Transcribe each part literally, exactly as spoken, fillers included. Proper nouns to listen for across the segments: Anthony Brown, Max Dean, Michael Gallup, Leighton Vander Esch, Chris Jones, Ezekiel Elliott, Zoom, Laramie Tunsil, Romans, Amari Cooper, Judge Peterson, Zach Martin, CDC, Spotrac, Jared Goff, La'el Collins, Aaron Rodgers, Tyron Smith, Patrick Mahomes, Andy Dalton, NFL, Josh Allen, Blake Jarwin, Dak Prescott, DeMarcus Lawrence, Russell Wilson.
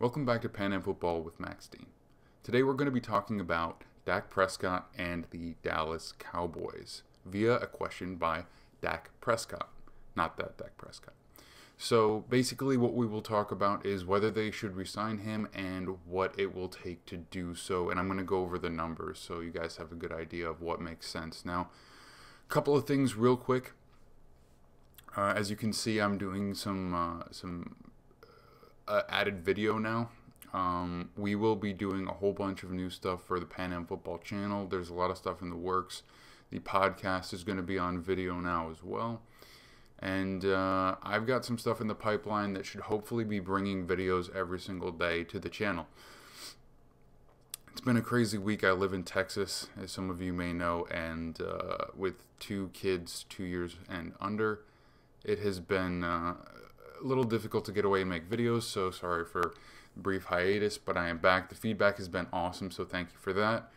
Welcome back to Pan Am Football with Max Dean. Today we're going to be talking about Dak Prescott and the Dallas Cowboys via a question by Dak Prescott, not that Dak Prescott. So basically what we will talk about is whether they should resign him and what it will take to do so, and I'm going to go over the numbers so you guys have a good idea of what makes sense. Now, a couple of things real quick. Uh, as you can see, I'm doing some uh, some uh, added video now. Um, we will be doing a whole bunch of new stuff for the Pan Am Football channel. There's a lot of stuff in the works. The podcast is going to be on video now as well. And uh, I've got some stuff in the pipeline that should hopefully be bringing videos every single day to the channel. It's been a crazy week. I live in Texas, as some of you may know, and uh, with two kids, two years and under, it has been uh, a little difficult to get away and make videos, so sorry for a brief hiatus, but I am back. The feedback has been awesome, so thank you for that.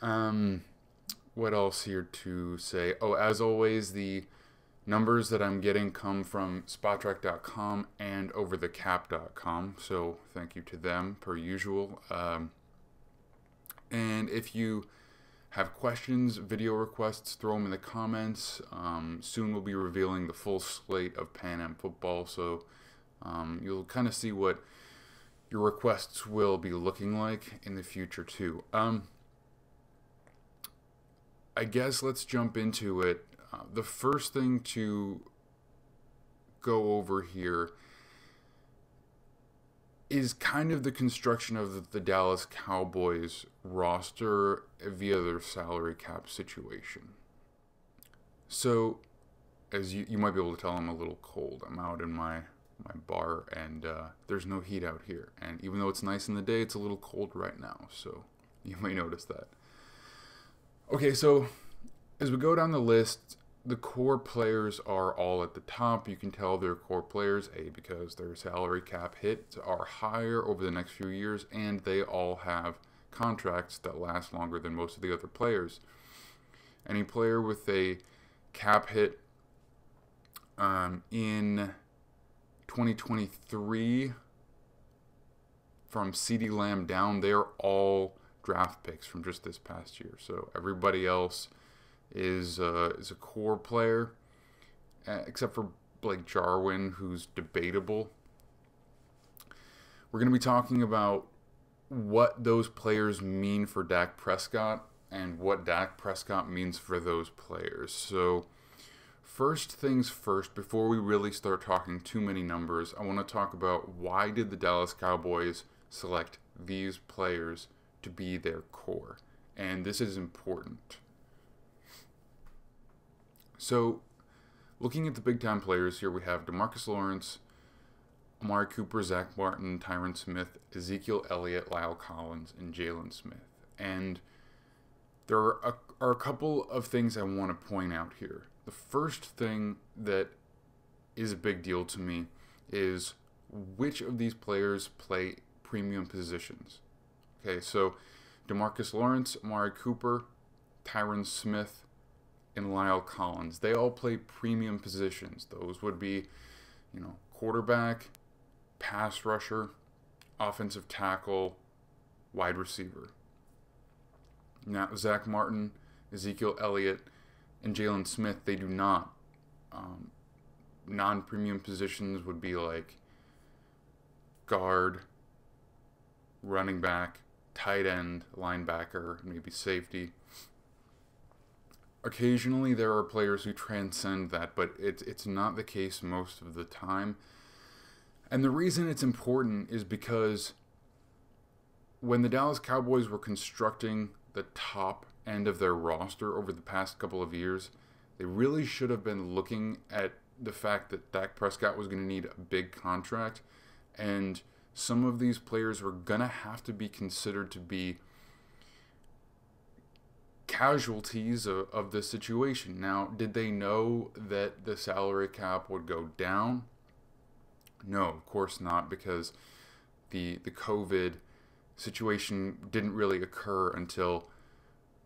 Um, what else here to say? Oh, as always, the numbers that I'm getting come from Spotrac dot com and over the cap dot com, so thank you to them, per usual. Um, and if you have questions, video requests, throw them in the comments. Um, soon we'll be revealing the full slate of Pan Am Football, so um, you'll kind of see what your requests will be looking like in the future, too. Um, I guess let's jump into it. Uh, the first thing to go over here is kind of the construction of the Dallas Cowboys roster via their salary cap situation. So, as you, you might be able to tell, I'm a little cold. I'm out in my, my bar, and uh, there's no heat out here. And even though it's nice in the day, it's a little cold right now, so you may notice that. Okay, so as we go down the list, the core players are all at the top. You can tell they're core players, A, because their salary cap hits are higher over the next few years, and they all have contracts that last longer than most of the other players. Any player with a cap hit um, in twenty twenty-three, from CeeDee Lamb down, they're all draft picks from just this past year. So everybody else is uh, is a core player, uh, except for Blake Jarwin, who's debatable. We're going to be talking about what those players mean for Dak Prescott and what Dak Prescott means for those players. So first things first, before we really start talking too many numbers, I want to talk about why did the Dallas Cowboys select these players to be their core. And this is important. So, looking at the big-time players here, we have DeMarcus Lawrence, Amari Cooper, Zach Martin, Tyron Smith, Ezekiel Elliott, La'el Collins, and Jalen Smith. And there are a, are a couple of things I want to point out here. The first thing that is a big deal to me is which of these players play premium positions. Okay, so DeMarcus Lawrence, Amari Cooper, Tyron Smith, and La'el Collins. They all play premium positions. Those would be, you know, quarterback, pass rusher, offensive tackle, wide receiver. Now, Zach Martin, Ezekiel Elliott, and Jalen Smith, they do not. Um, non-premium positions would be like guard, running back, tight end, linebacker, maybe safety. Occasionally there are players who transcend that, but it's, it's not the case most of the time. And the reason it's important is because when the Dallas Cowboys were constructing the top end of their roster over the past couple of years, they really should have been looking at the fact that Dak Prescott was going to need a big contract, and some of these players were going to have to be considered to be casualties of, of the situation. Now, did they know that the salary cap would go down? No, of course not, because the the COVID situation didn't really occur until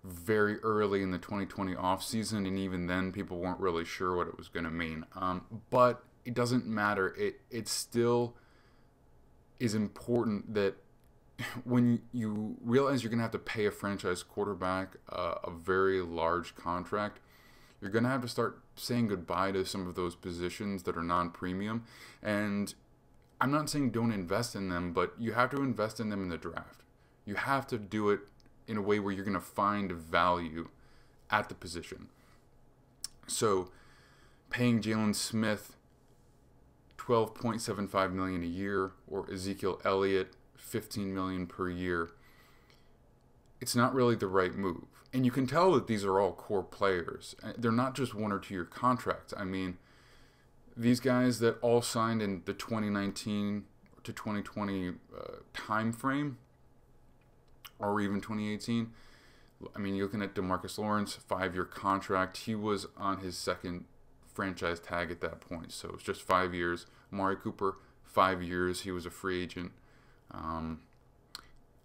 very early in the twenty twenty offseason, and even then people weren't really sure what it was going to mean. Um, but it doesn't matter. It, it still is important that when you realize you're going to have to pay a franchise quarterback uh, a very large contract, you're going to have to start saying goodbye to some of those positions that are non-premium. And I'm not saying don't invest in them, but you have to invest in them in the draft. You have to do it in a way where you're going to find value at the position. So paying Jalen Smith twelve point seven five million dollars a year or Ezekiel Elliott fifteen million dollars per year, it's not really the right move. And you can tell that these are all core players. They're not just one or two-year contracts. I mean, these guys that all signed in the twenty nineteen to twenty twenty uh, time frame, or even twenty eighteen, I mean, you're looking at DeMarcus Lawrence, five-year contract. He was on his second franchise tag at that point, so it's just five years. Amari Cooper, five years. He was a free agent. Um,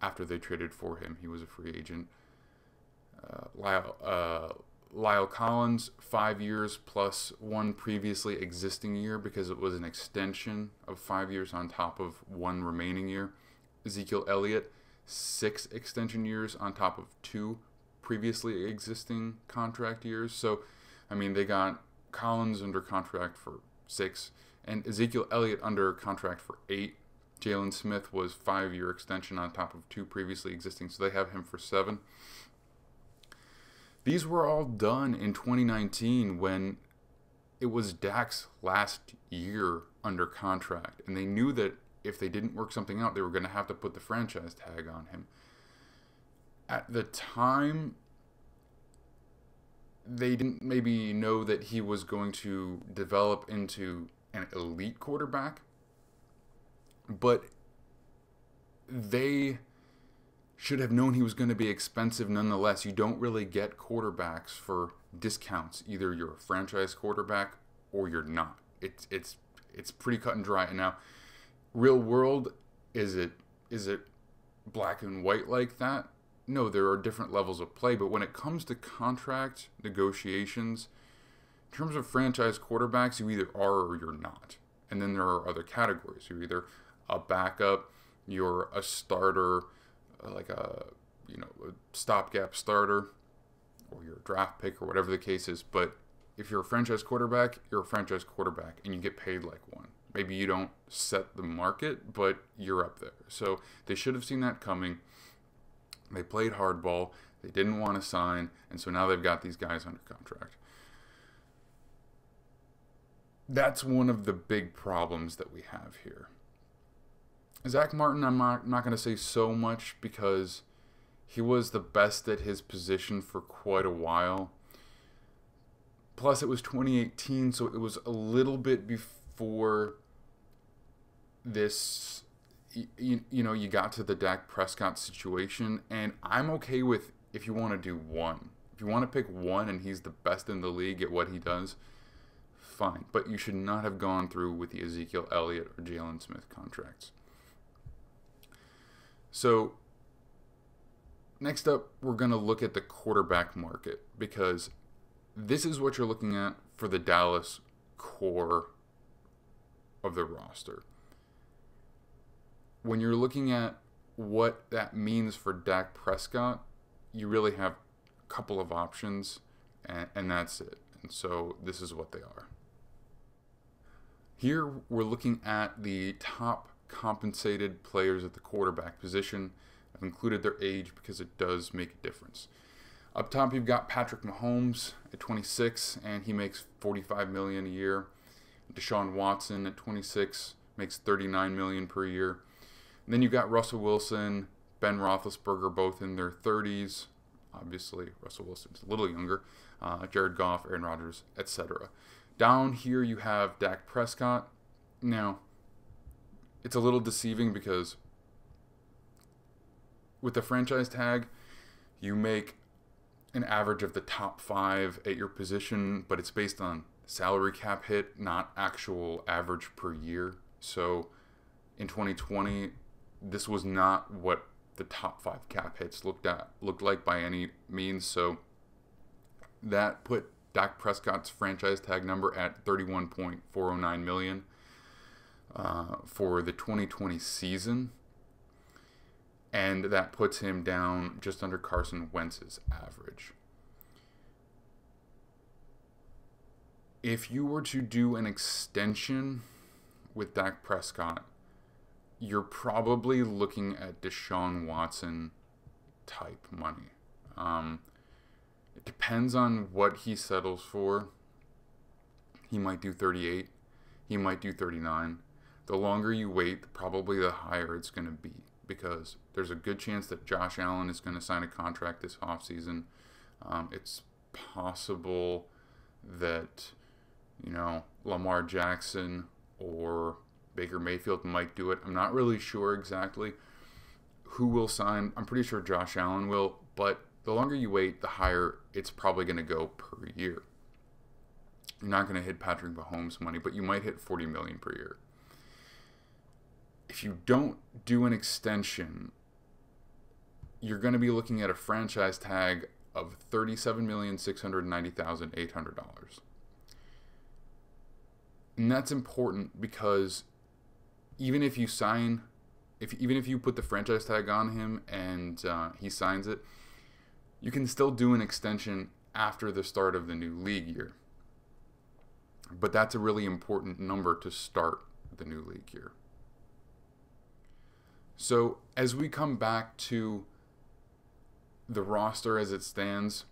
after they traded for him, he was a free agent. Uh, La'el, uh, La'el Collins, five years plus one previously existing year because it was an extension of five years on top of one remaining year. Ezekiel Elliott, six extension years on top of two previously existing contract years. So, I mean, they got Collins under contract for six and Ezekiel Elliott under contract for eight. Jalen Smith was five-year extension on top of two previously existing, so they have him for seven. These were all done in twenty nineteen when it was Dak's last year under contract, and they knew that if they didn't work something out, they were going to have to put the franchise tag on him. At the time, they didn't maybe know that he was going to develop into an elite quarterback, but they should have known he was going to be expensive nonetheless. You don't really get quarterbacks for discounts. Either you're a franchise quarterback or you're not. It's it's it's pretty cut and dry. And now, real world, is it is it black and white like that? No, there are different levels of play. But when it comes to contract negotiations, in terms of franchise quarterbacks, you either are or you're not. And then there are other categories. You're either a backup, you're a starter, like a you know a stopgap starter, or you're a draft pick, or whatever the case is. But if you're a franchise quarterback, you're a franchise quarterback, and you get paid like one. Maybe you don't set the market, but you're up there. So they should have seen that coming. They played hardball. They didn't want to sign, and so now they've got these guys under contract. That's one of the big problems that we have here. Zach Martin, I'm not, not going to say so much because he was the best at his position for quite a while. Plus, it was twenty eighteen, so it was a little bit before this, you, you know, you got to the Dak Prescott situation, and I'm okay with if you want to do one. If you want to pick one and he's the best in the league at what he does, fine, but you should not have gone through with the Ezekiel Elliott or Jalen Smith contracts. So next up, we're going to look at the quarterback market because this is what you're looking at for the Dallas core of the roster. When you're looking at what that means for Dak Prescott, you really have a couple of options, and, and that's it. And so this is what they are. Here we're looking at the top compensated players at the quarterback position. I've included their age because it does make a difference. Up top, you've got Patrick Mahomes at twenty-six, and he makes forty-five million dollars a year. Deshaun Watson at twenty-six makes thirty-nine million dollars per year. And then you've got Russell Wilson, Ben Roethlisberger, both in their thirties. Obviously, Russell Wilson's a little younger. Uh, Jared Goff, Aaron Rodgers, et cetera. Down here, you have Dak Prescott. Now, it's a little deceiving because with the franchise tag, you make an average of the top five at your position, but it's based on salary cap hit, not actual average per year. So in twenty twenty, this was not what the top five cap hits looked at looked like by any means. So that put Dak Prescott's franchise tag number at thirty-one point four oh nine million. uh, for the twenty twenty season, and that puts him down just under Carson Wentz's average. If you were to do an extension with Dak Prescott, you're probably looking at Deshaun Watson type money. Um, it depends on what he settles for. He might do thirty-eight. He might do thirty-nine. The longer you wait, probably the higher it's going to be, because there's a good chance that Josh Allen is going to sign a contract this offseason. Um, it's possible that, you know, Lamar Jackson or Baker Mayfield might do it. I'm not really sure exactly who will sign. I'm pretty sure Josh Allen will, but the longer you wait, the higher it's probably going to go per year. You're not going to hit Patrick Mahomes money, but you might hit forty million dollars per year. If you don't do an extension, you're going to be looking at a franchise tag of thirty-seven million six hundred ninety thousand eight hundred dollars. And that's important because even if you sign, if even if you put the franchise tag on him and uh, he signs it, you can still do an extension after the start of the new league year. But that's a really important number to start the new league year. So as we come back to the roster as it stands,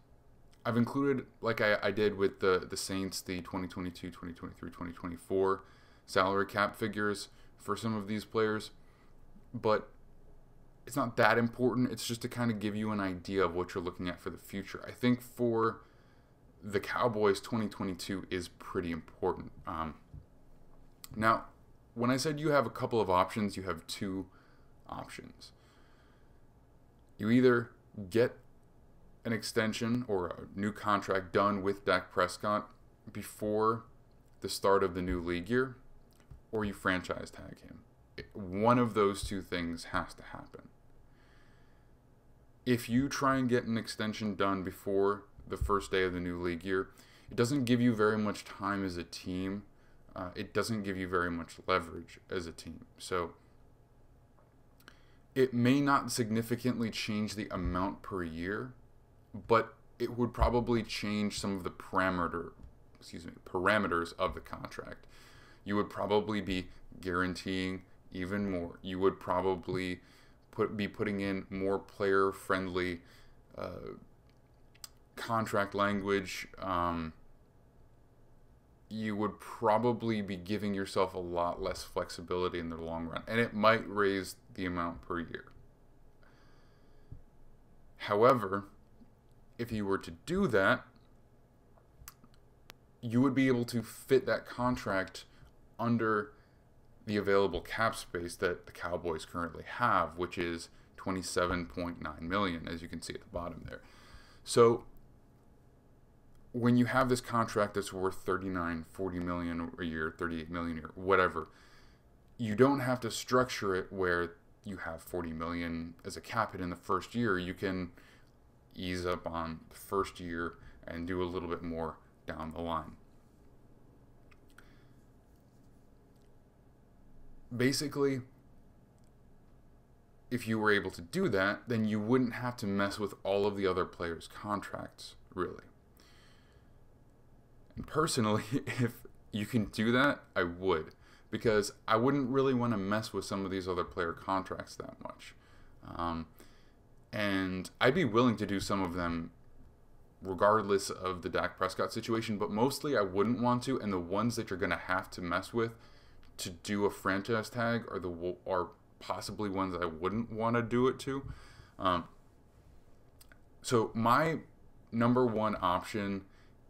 I've included, like I, I did with the, the Saints, the twenty twenty-two, twenty twenty-three, twenty twenty-four salary cap figures for some of these players, but it's not that important. It's just to kind of give you an idea of what you're looking at for the future. I think for the Cowboys, twenty twenty-two is pretty important. Um, now, when I said you have a couple of options, you have two options. You either get an extension or a new contract done with Dak Prescott before the start of the new league year, or you franchise tag him. One of those two things has to happen. If you try and get an extension done before the first day of the new league year, it doesn't give you very much time as a team. Uh, it doesn't give you very much leverage as a team. So it may not significantly change the amount per year, but it would probably change some of the parameter, excuse me, parameters of the contract. You would probably be guaranteeing even more. You would probably put be putting in more player-friendly uh, contract language. Um, you would probably be giving yourself a lot less flexibility in the long run, and it might raise the amount per year. However, if you were to do that, you would be able to fit that contract under the available cap space that the Cowboys currently have, which is twenty-seven point nine million dollars, as you can see at the bottom there. So when you have this contract that's worth thirty-nine, forty million dollars a year, thirty-eight million dollars a year, whatever, you don't have to structure it where you have forty million dollars as a cap hit in the first year. You can ease up on the first year and do a little bit more down the line. Basically, if you were able to do that, then you wouldn't have to mess with all of the other players' contracts, really. And personally, if you can do that, I would, because I wouldn't really want to mess with some of these other player contracts that much. Um, And I'd be willing to do some of them regardless of the Dak Prescott situation, but mostly I wouldn't want to, and the ones that you're going to have to mess with to do a franchise tag are the are possibly ones that I wouldn't want to do it to. Um, so my number one option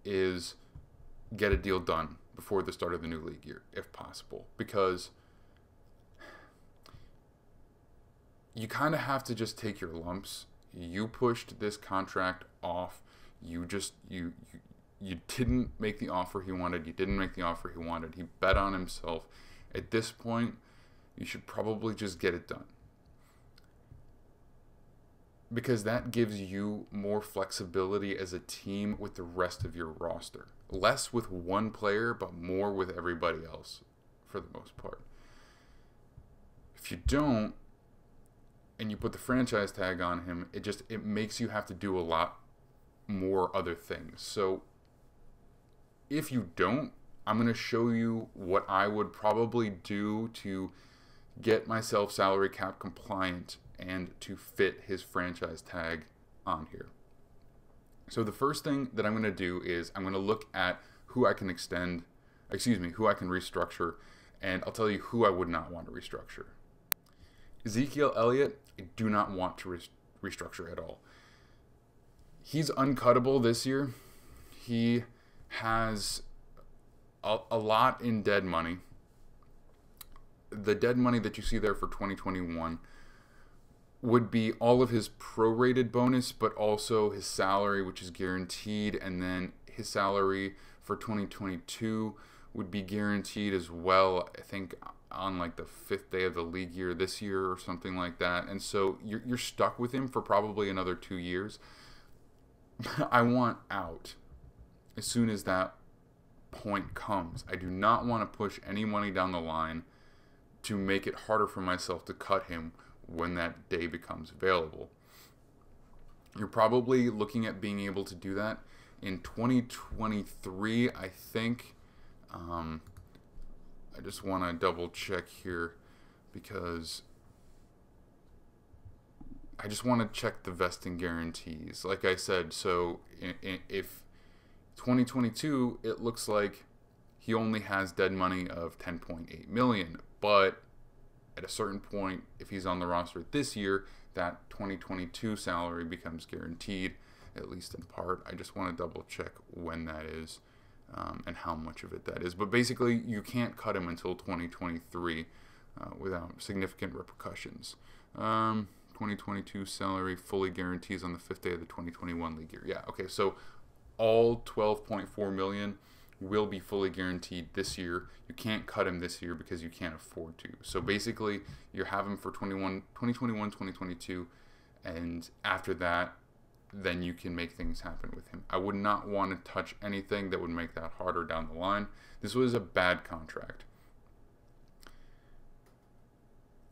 is get a deal done before the start of the new league year, if possible, because you kind of have to just take your lumps. You pushed this contract off. You just, you, you you didn't make the offer he wanted. You didn't make the offer he wanted. He bet on himself. At this point, you should probably just get it done, because that gives you more flexibility as a team with the rest of your roster. Less with one player, but more with everybody else for the most part. don't, and you put the franchise tag on him, it just, it makes you have to do a lot more other things. So if you don't, I'm going to show you what I would probably do to get myself salary cap compliant and to fit his franchise tag on here. So the first thing that I'm going to do is I'm going to look at who I can extend, excuse me, who I can restructure, and I'll tell you who I would not want to restructure. Ezekiel Elliott, I do not want to restructure at all. He's uncuttable this year. He has a, a lot in dead money. The dead money that you see there for twenty twenty-one would be all of his prorated bonus, but also his salary, which is guaranteed, and then his salary for twenty twenty-two would be guaranteed as well, I think on like the fifth day of the league year this year or something like that. And so you're, you're stuck with him for probably another two years. I want out as soon as that point comes. I do not want to push any money down the line to make it harder for myself to cut him when that day becomes available. You're probably looking at being able to do that in twenty twenty-three, I think. Um, I just want to double check here because I just want to check the vesting guarantees. Like I said, so in, in, if twenty twenty-two, it looks like he only has dead money of ten point eight million, but at a certain point, if he's on the roster this year, that twenty twenty-two salary becomes guaranteed, at least in part. I just want to double check when that is um, and how much of it that is. But basically, you can't cut him until twenty twenty-three uh, without significant repercussions. Um, twenty twenty-two salary fully guarantees on the fifth day of the twenty twenty-one league year. Yeah, okay, so all twelve point four million dollars will be fully guaranteed this year. You can't cut him this year because you can't afford to. So basically, you have him for twenty-one, twenty twenty-one, twenty twenty-two, and after that, then you can make things happen with him. I would not want to touch anything that would make that harder down the line. This was a bad contract.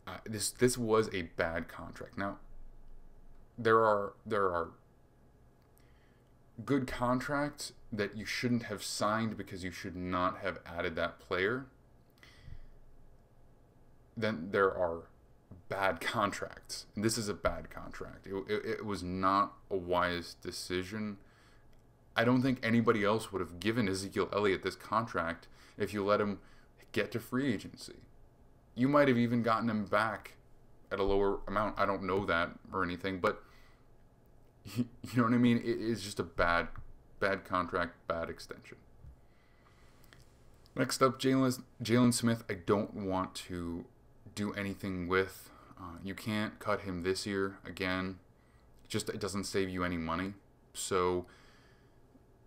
Uh, this this was a bad contract. Now, there are there are good contracts that you shouldn't have signed because you should not have added that player. Then there are bad contracts. And this is a bad contract. It, it, it was not a wise decision. I don't think anybody else would have given Ezekiel Elliott this contract if you let him get to free agency. You might have even gotten him back at a lower amount. I don't know that or anything, but you know what I mean? It is just a bad Bad contract, bad extension. Next up, Jalen Jalen Smith, I don't want to do anything with. Uh, you can't cut him this year. Again, it just it doesn't save you any money. So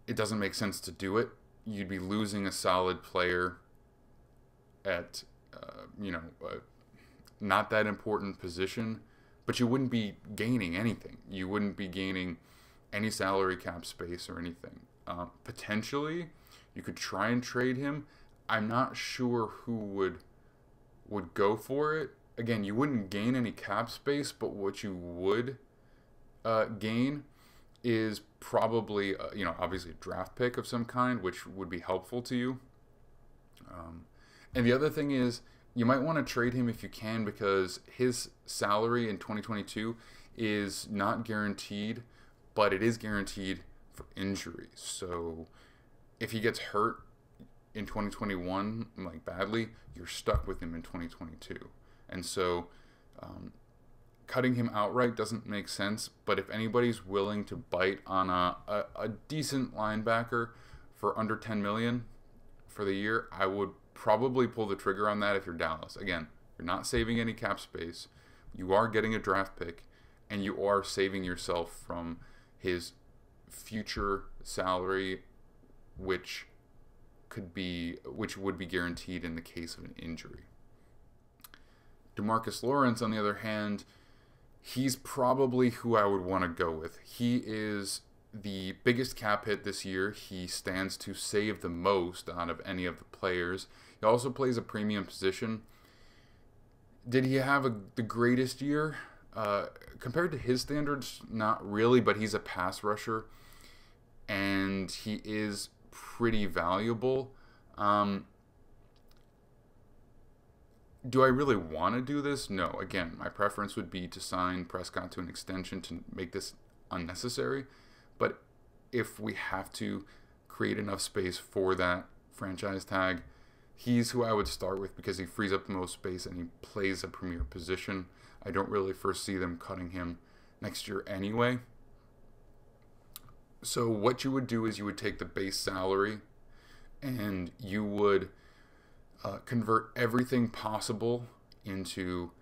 it doesn't make sense to do it. You'd be losing a solid player at, uh, you know, uh, not that important position. But you wouldn't be gaining anything. You wouldn't be gaining any salary cap space or anything. Uh, potentially, you could try and trade him. I'm not sure who would would go for it. Again, you wouldn't gain any cap space, but what you would uh, gain is probably, uh, you know, obviously a draft pick of some kind, which would be helpful to you. Um, and the other thing is, you might want to trade him if you can, because his salary in twenty twenty-two is not guaranteed, but it is guaranteed for injuries. So if he gets hurt in twenty twenty-one, like badly, you're stuck with him in twenty twenty-two. And so um, cutting him outright doesn't make sense, but if anybody's willing to bite on a, a, a decent linebacker for under ten million dollars for the year, I would probably pull the trigger on that if you're Dallas. Again, you're not saving any cap space. You are getting a draft pick, and you are saving yourself from his future salary, which could be, which would be guaranteed in the case of an injury. DeMarcus Lawrence, on the other hand, he's probably who I would want to go with. He is the biggest cap hit this year. He stands to save the most out of any of the players. He also plays a premium position. Did he have a, the greatest year? Uh, compared to his standards, not really, but he's a pass rusher, and he is pretty valuable. Um, do I really want to do this? No. Again, my preference would be to sign Prescott to an extension to make this unnecessary, but if we have to create enough space for that franchise tag, he's who I would start with because he frees up the most space and he plays a premier position. I don't really foresee them cutting him next year anyway. So what you would do is you would take the base salary and you would uh, convert everything possible into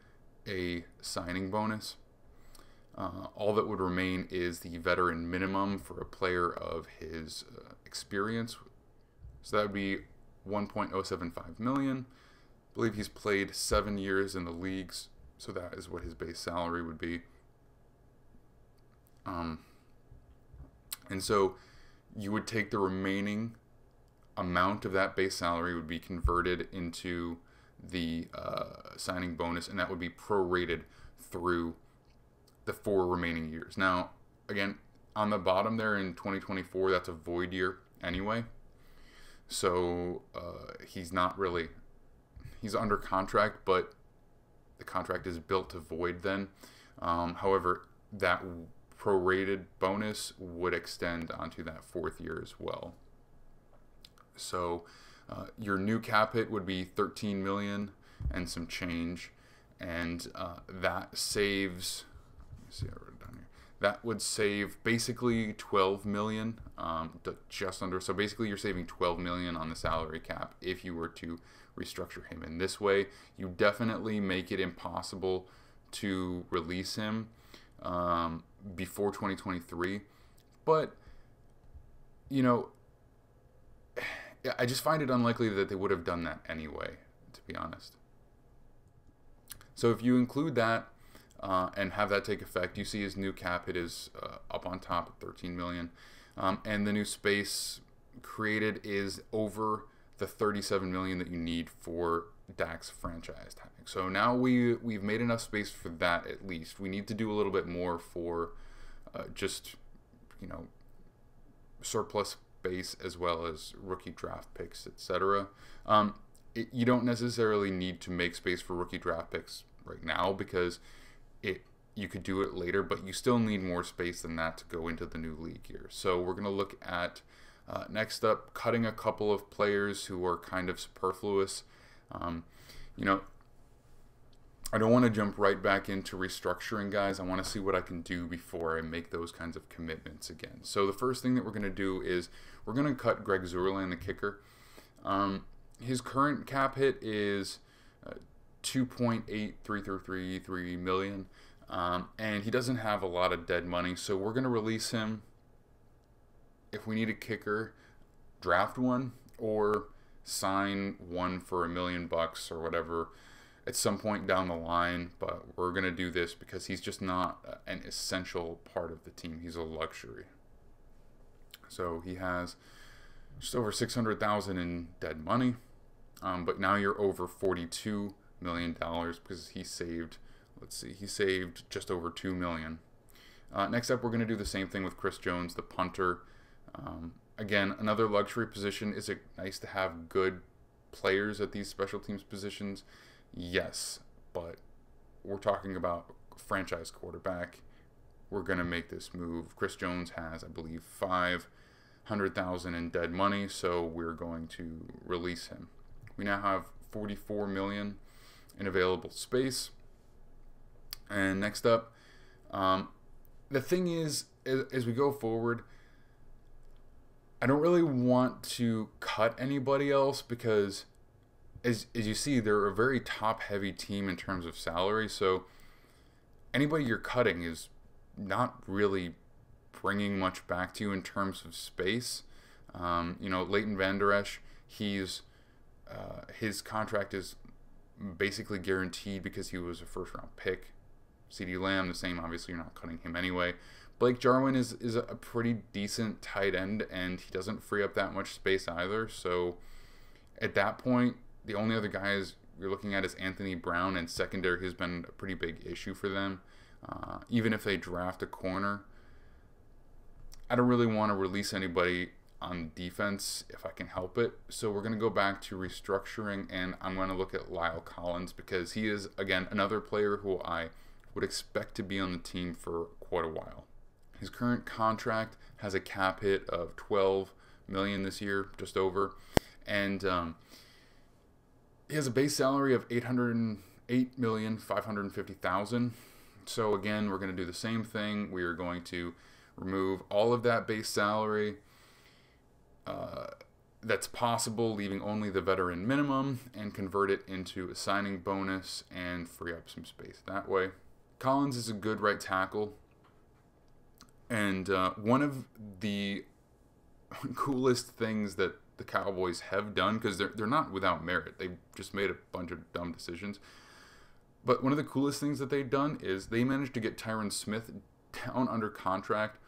a signing bonus. Uh, all that would remain is the veteran minimum for a player of his uh, experience. So that would be one point oh seven five million dollars. I believe he's played seven years in the leagues, so that is what his base salary would be. Um, and so you would take the remaining amount of that base salary would be converted into the uh, signing bonus, and that would be prorated through the four remaining years. Now, again, on the bottom there in twenty twenty-four, that's a void year anyway. So uh, he's not really, he's under contract, but the contract is built to void then. Um, however, that prorated bonus would extend onto that fourth year as well. So uh, your new cap hit would be thirteen million dollars and some change, and uh, that saves, let me see, I wrote it down here. That would save basically twelve million dollars, um, just under. So basically, you're saving twelve million dollars on the salary cap if you were to restructure him in this way. You definitely make it impossible to release him um, before twenty twenty-three. But you know, I just find it unlikely that they would have done that anyway, to be honest. So if you include that, Uh, and have that take effect, you see his new cap hit is uh, up on top at thirteen million dollars, um, and the new space created is over the thirty-seven million dollars that you need for Dak's franchise tag. So now we we've made enough space for that. At least we need to do a little bit more for uh, just you know surplus space as well as rookie draft picks, et cetera. Um, it, you don't necessarily need to make space for rookie draft picks right now because It, you could do it later, but you still need more space than that to go into the new league year. So we're going to look at, uh, next up, cutting a couple of players who are kind of superfluous. Um, you know, I don't want to jump right back into restructuring guys. I want to see what I can do before I make those kinds of commitments again. So the first thing that we're going to do is we're going to cut Greg Zuerlein, the kicker. Um, his current cap hit is Uh, two point eight three three three million, um, and he doesn't have a lot of dead money, so we're going to release him. If we need a kicker, draft one or sign one for a million bucks or whatever at some point down the line, but we're going to do this because he's just not an essential part of the team. He's a luxury. So he has just over six hundred thousand dollars in dead money, um, but now you're over forty-two million dollars because he saved, let's see, he saved just over two million. Uh, next up, we're going to do the same thing with Chris Jones, the punter. Um, again, another luxury position. Is it nice to have good players at these special teams positions? Yes, but we're talking about franchise quarterback. We're going to make this move. Chris Jones has, I believe, five hundred thousand dollars in dead money, so we're going to release him. We now have forty-four million dollars in available space. And next up, um, the thing is, as, as we go forward, I don't really want to cut anybody else because, as, as you see, they're a very top-heavy team in terms of salary, so anybody you're cutting is not really bringing much back to you in terms of space. Um, you know, Leighton Vander Esch, he's Uh, his contract is basically guaranteed because he was a first-round pick. CeeDee Lamb, the same. Obviously, you're not cutting him anyway. Blake Jarwin is, is a pretty decent tight end, and he doesn't free up that much space either. So at that point, the only other guys you're looking at is Anthony Brown, and secondary has been a pretty big issue for them. Uh, even if they draft a corner, I don't really want to release anybody on defense if I can help it. So we're going to go back to restructuring, and I'm going to look at La'el Collins because he is, again, another player who I would expect to be on the team for quite a while. His current contract has a cap hit of twelve million dollars this year, just over, and um, he has a base salary of eight hundred eight million five hundred fifty thousand dollars. So again, we're going to do the same thing. We are going to remove all of that base salary uh, that's possible, leaving only the veteran minimum, and convert it into a signing bonus and free up some space that way. Collins is a good right tackle, and uh, one of the coolest things that the Cowboys have done, because they're, they're not without merit, they've just made a bunch of dumb decisions, but one of the coolest things that they've done is they managed to get Tyron Smith down under contract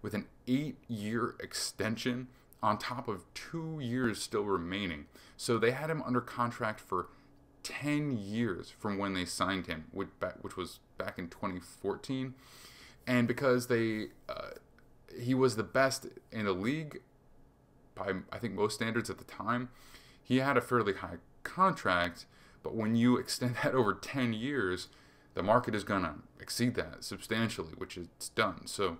with an eight-year extension on top of two years still remaining. So they had him under contract for ten years from when they signed him, which, back, which was back in twenty fourteen. And because they uh, he was the best in the league by, I think, most standards at the time, he had a fairly high contract. But when you extend that over ten years, the market is going to exceed that substantially, which it's done. So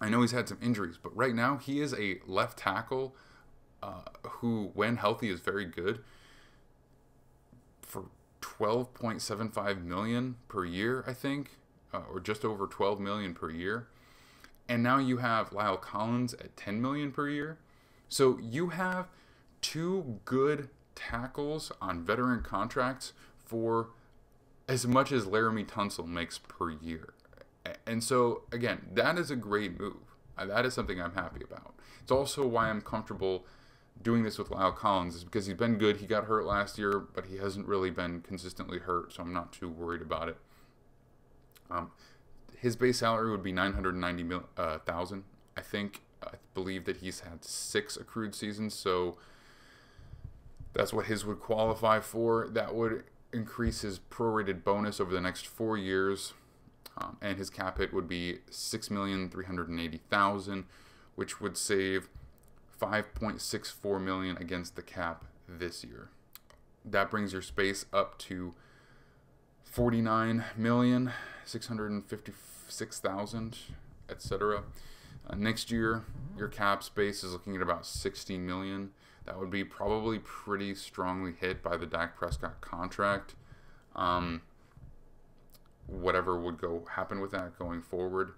I know he's had some injuries, but right now he is a left tackle uh, who, when healthy, is very good. For twelve point seven five million dollars per year, I think, uh, or just over twelve million dollars per year. And now you have La'el Collins at ten million dollars per year. So you have two good tackles on veteran contracts for as much as Laramie Tunsil makes per year. And so, again, that is a great move. That is something I'm happy about. It's also why I'm comfortable doing this with La'el Collins, is because he's been good. He got hurt last year, but he hasn't really been consistently hurt, so I'm not too worried about it. Um, his base salary would be nine hundred ninety thousand dollars. I think, I believe that he's had six accrued seasons, so that's what his would qualify for. That would increase his prorated bonus over the next four years, um, and his cap hit would be six million three hundred eighty thousand dollars, which would save five point six four million dollars against the cap this year. That brings your space up to forty-nine million six hundred fifty-six thousand dollars, et cetera. Uh, next year, your cap space is looking at about sixty million dollars. That would be probably pretty strongly hit by the Dak Prescott contract. Um, whatever would go happen with that going forward.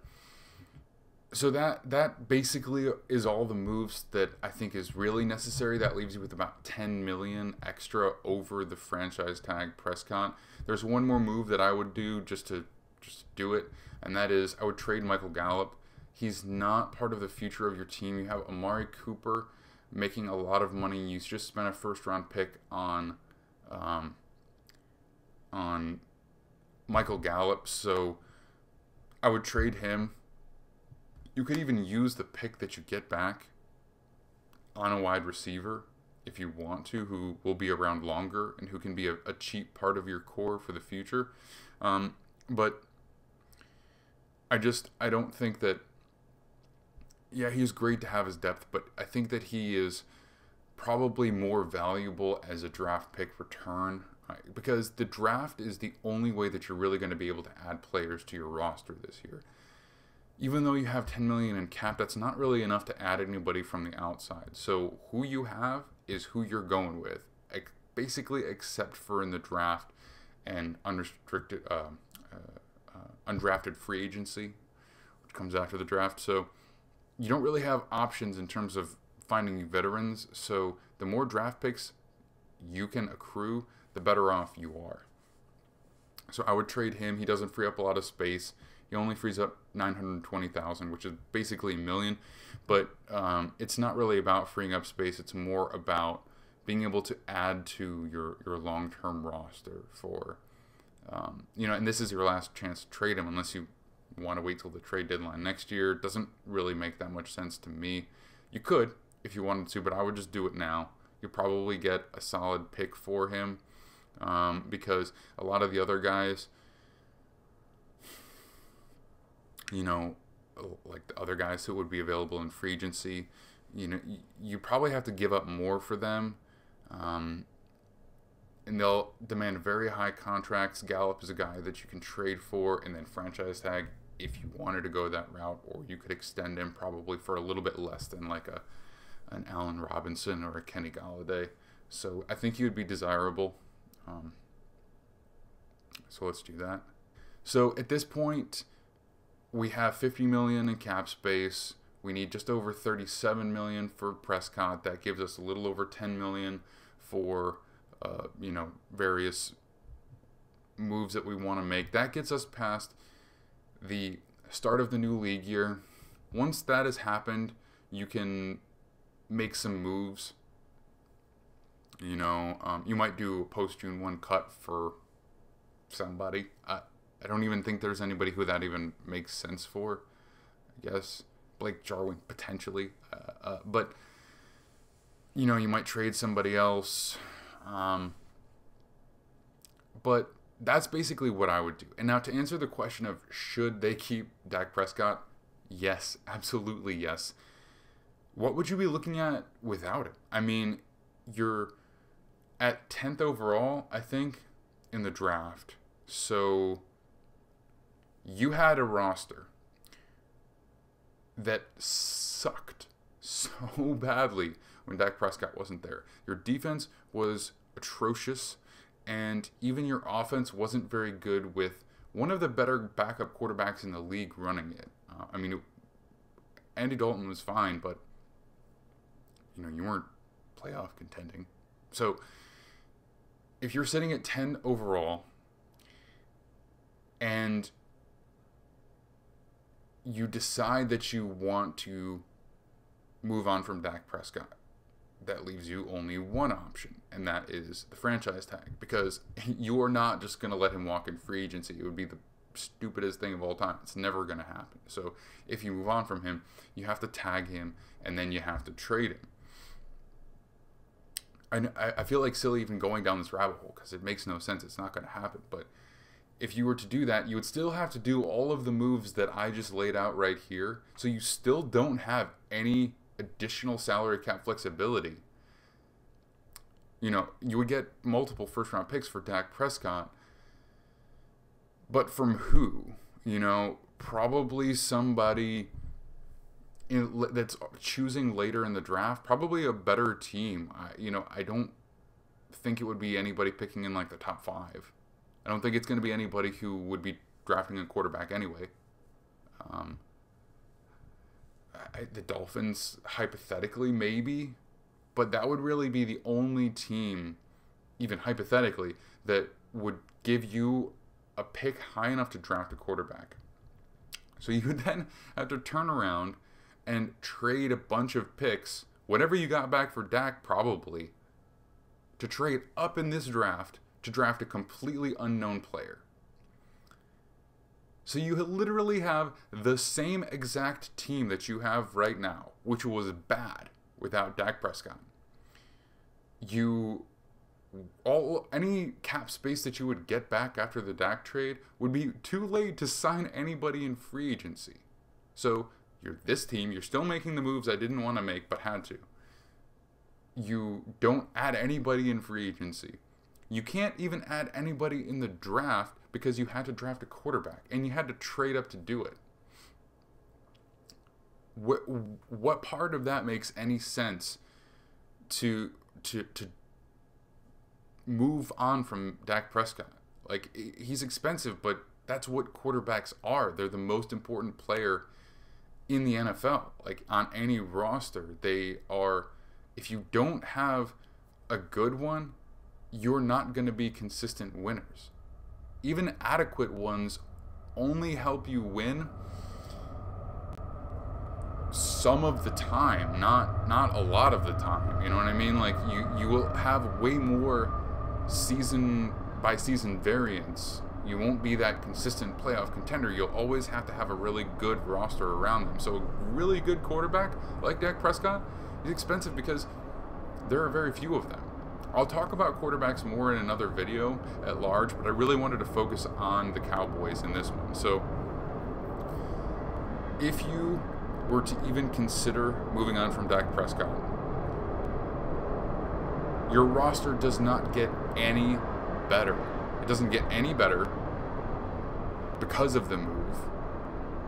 So that that basically is all the moves that I think is really necessary. That leaves you with about ten million dollars extra over the franchise tag Prescott. There's one more move that I would do just to just do it, and that is I would trade Michael Gallup. He's not part of the future of your team. You have Amari Cooper making a lot of money. You just spent a first-round pick on um, on Michael Gallup, so I would trade him. You could even use the pick that you get back on a wide receiver if you want to, who will be around longer and who can be a, a cheap part of your core for the future. Um, but I just I don't think that. Yeah, he's great to have his depth, but I think that he is probably more valuable as a draft pick return, right? Because the draft is the only way that you're really going to be able to add players to your roster this year. Even though you have ten million dollars in cap, that's not really enough to add anybody from the outside. So who you have is who you're going with, basically, except for in the draft and unrestricted, uh, uh, uh, undrafted free agency, which comes after the draft. So you don't really have options in terms of finding veterans, so the more draft picks you can accrue, the better off you are. So I would trade him. He doesn't free up a lot of space. He only frees up nine hundred twenty thousand dollars, which is basically a million, but um, it's not really about freeing up space. It's more about being able to add to your, your long-term roster for, um, you know, and this is your last chance to trade him unless you want to wait till the trade deadline next year. Doesn't really make that much sense to me. You could if you wanted to, but I would just do it now. You'll probably get a solid pick for him, um, because a lot of the other guys, you know, like the other guys who would be available in free agency, you know, you probably have to give up more for them. Um, and they'll demand very high contracts. Gallup is a guy that you can trade for and then franchise tag if you wanted to go that route, or you could extend him probably for a little bit less than like a an Allen Robinson or a Kenny Galladay. So I think he would be desirable. Um, so let's do that. So at this point, we have fifty million dollars in cap space. We need just over thirty-seven million dollars for Prescott. That gives us a little over ten million dollars for uh, you know, various moves that we want to make. That gets us past the start of the new league year. Once that has happened, you can make some moves. You know, um, you might do a post June first cut for somebody. I, I don't even think there's anybody who that even makes sense for, I guess. Blake Jarwin, potentially. Uh, uh, but, you know, you might trade somebody else. Um, but that's basically what I would do. And now to answer the question of should they keep Dak Prescott, yes, absolutely yes. What would you be looking at without it? I mean, you're at tenth overall, I think, in the draft. So you had a roster that sucked so badly when Dak Prescott wasn't there. Your defense was atrocious, and even your offense wasn't very good with one of the better backup quarterbacks in the league running it. Uh, I mean, it, Andy Dalton was fine, but you know, you weren't playoff contending. So if you're sitting at ten overall and you decide that you want to move on from Dak Prescott, that leaves you only one option, and that is the franchise tag, because you are not just going to let him walk in free agency. It would be the stupidest thing of all time. It's never going to happen. So if you move on from him, you have to tag him, and then you have to trade him. And I, I feel like silly even going down this rabbit hole because it makes no sense. It's not going to happen. But if you were to do that, you would still have to do all of the moves that I just laid out right here. So you still don't have any additional salary cap flexibility. You know, you would get multiple first round picks for Dak Prescott. But from who? You know, probably somebody in, that's choosing later in the draft, probably a better team. I, you know, I don't think it would be anybody picking in like the top five. I don't think it's going to be anybody who would be drafting a quarterback anyway. Um, I, the Dolphins, hypothetically, maybe. But that would really be the only team, even hypothetically, that would give you a pick high enough to draft a quarterback. So you then have to turn around and trade a bunch of picks, whatever you got back for Dak probably, to trade up in this draft to draft a completely unknown player. So you literally have the same exact team that you have right now, which was bad without Dak Prescott. You all any cap space that you would get back after the Dak trade would be too late to sign anybody in free agency. So you're this team, you're still making the moves I didn't want to make but had to. You don't add anybody in free agency. You can't even add anybody in the draft because you had to draft a quarterback and you had to trade up to do it. What, what part of that makes any sense to to to move on from Dak Prescott? Like, he's expensive, but that's what quarterbacks are. They're the most important player in the N F L. Like, on any roster, they are. If you don't have a good one, you're not going to be consistent winners. Even adequate ones only help you win some of the time, not not a lot of the time. You know what I mean? Like, you, you will have way more season by season variance. You won't be that consistent playoff contender. You'll always have to have a really good roster around them. So a really good quarterback like Dak Prescott is expensive because there are very few of them. I'll talk about quarterbacks more in another video at large, but I really wanted to focus on the Cowboys in this one. So if you were to even consider moving on from Dak Prescott, your roster does not get any better. It doesn't get any better because of the move.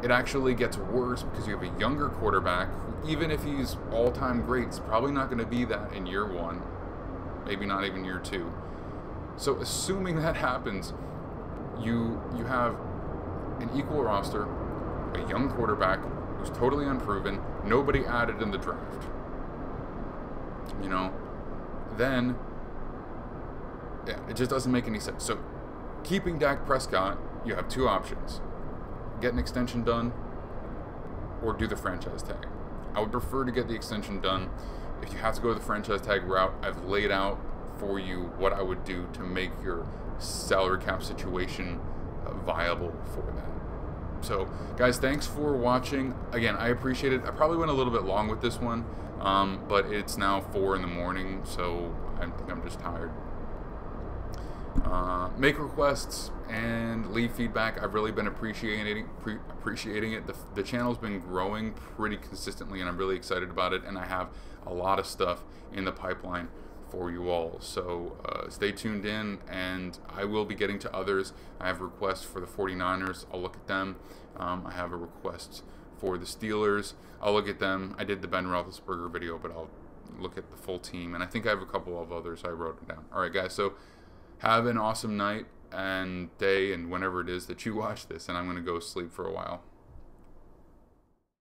It actually gets worse because you have a younger quarterback who, even if he's all-time great, is probably not going to be that in year one, maybe not even year two. So assuming that happens, you you have an equal roster, a young quarterback who's totally unproven, nobody added in the draft. You know, then yeah, it just doesn't make any sense. So keeping Dak Prescott, you have two options. Get an extension done or do the franchise tag. I would prefer to get the extension done. If you have to go the franchise tag route, I've laid out for you what I would do to make your salary cap situation viable for that. So guys, thanks for watching. Again, I appreciate it. I probably went a little bit long with this one, um, but it's now four in the morning, so I think I'm just tired. Uh, make requests and leave feedback. I've really been appreciating pre appreciating it. The, the channel's been growing pretty consistently, and I'm really excited about it, and I have a lot of stuff in the pipeline for you all. So uh, stay tuned in, and I will be getting to others. I have requests for the forty-niners. I'll look at them. Um, I have a request for the Steelers. I'll look at them. I did the Ben Roethlisberger video, but I'll look at the full team, and I think I have a couple of others. I wrote it down. All right, guys, so have an awesome night and day and whenever it is that you watch this, and I'm going to go sleep for a while.